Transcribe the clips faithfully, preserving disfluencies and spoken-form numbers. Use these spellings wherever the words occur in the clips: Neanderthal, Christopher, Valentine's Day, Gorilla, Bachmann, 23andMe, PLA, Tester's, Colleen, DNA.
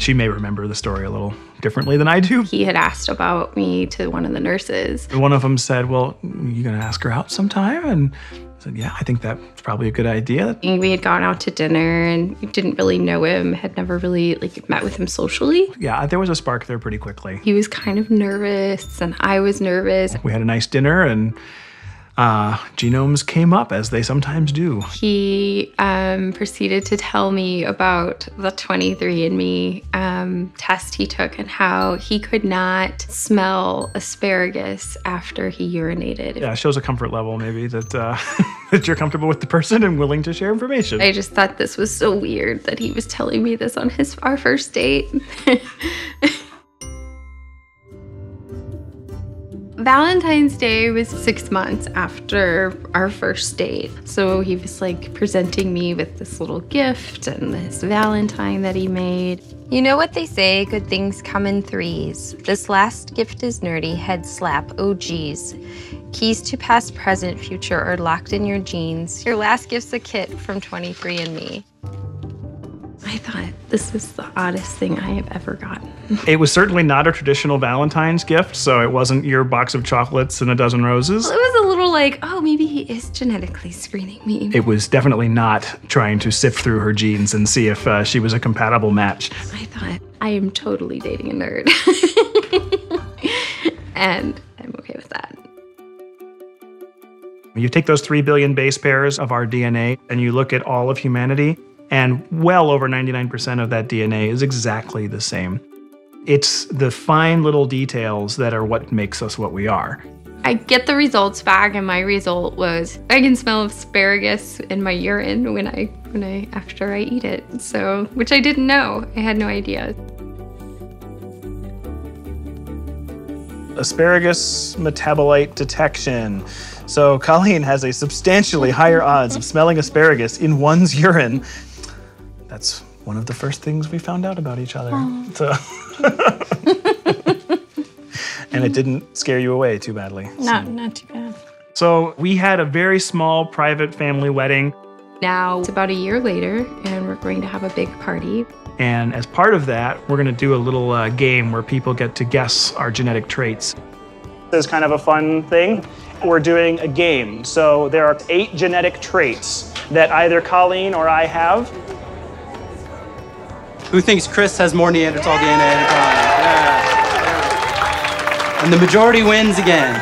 She may remember the story a little differently than I do. He had asked about me to one of the nurses. One of them said, well, you gonna ask her out sometime? And I said, yeah, I think that's probably a good idea. And we had gone out to dinner and didn't really know him, had never really like met with him socially. Yeah, there was a spark there pretty quickly. He was kind of nervous and I was nervous. We had a nice dinner and Uh, genomes came up, as they sometimes do. He um, proceeded to tell me about the twenty-three and me um, test he took and how he could not smell asparagus after he urinated. Yeah, it shows a comfort level maybe that, uh, that you're comfortable with the person and willing to share information. I just thought this was so weird that he was telling me this on his our first date. Valentine's Day was six months after our first date. So he was like presenting me with this little gift and this Valentine that he made. You know what they say, good things come in threes. This last gift is nerdy, head slap, oh geez. Keys to past, present, future are locked in your jeans. Your last gift's a kit from twenty-three and me. I thought, this is the oddest thing I have ever gotten. It was certainly not a traditional Valentine's gift, so it wasn't your box of chocolates and a dozen roses. Well, it was a little like, oh, maybe he is genetically screening me. It was definitely not trying to sift through her genes and see if uh, she was a compatible match. I thought, I am totally dating a nerd. And I'm okay with that. You take those three billion base pairs of our D N A and you look at all of humanity, and well over ninety-nine percent of that D N A is exactly the same. It's the fine little details that are what makes us what we are. I get the results back, and my result was I can smell asparagus in my urine when I when I after I eat it. So, which I didn't know. I had no idea. Asparagus metabolite detection. So Colleen has a substantially higher odds of smelling asparagus in one's urine. That's one of the first things we found out about each other. Oh. So. And it didn't scare you away too badly. Not, so. Not too bad. So we had a very small private family wedding. Now it's about a year later and we're going to have a big party. And as part of that, we're gonna do a little uh, game where people get to guess our genetic traits. This is kind of a fun thing. We're doing a game. So there are eight genetic traits that either Colleen or I have. Who thinks Chris has more Neanderthal D N A than Colin? And the majority wins again.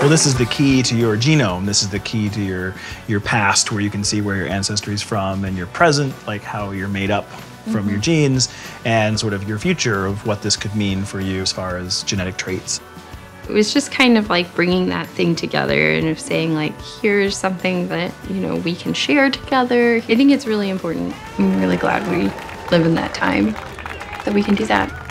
Well, this is the key to your genome. This is the key to your, your past, where you can see where your ancestry is from, and your present, like how you're made up from mm-hmm. your genes, and sort of your future of what this could mean for you as far as genetic traits. It was just kind of like bringing that thing together and of saying like, here's something that, you know, we can share together. I think it's really important. I'm really glad we live in that time that we can do that.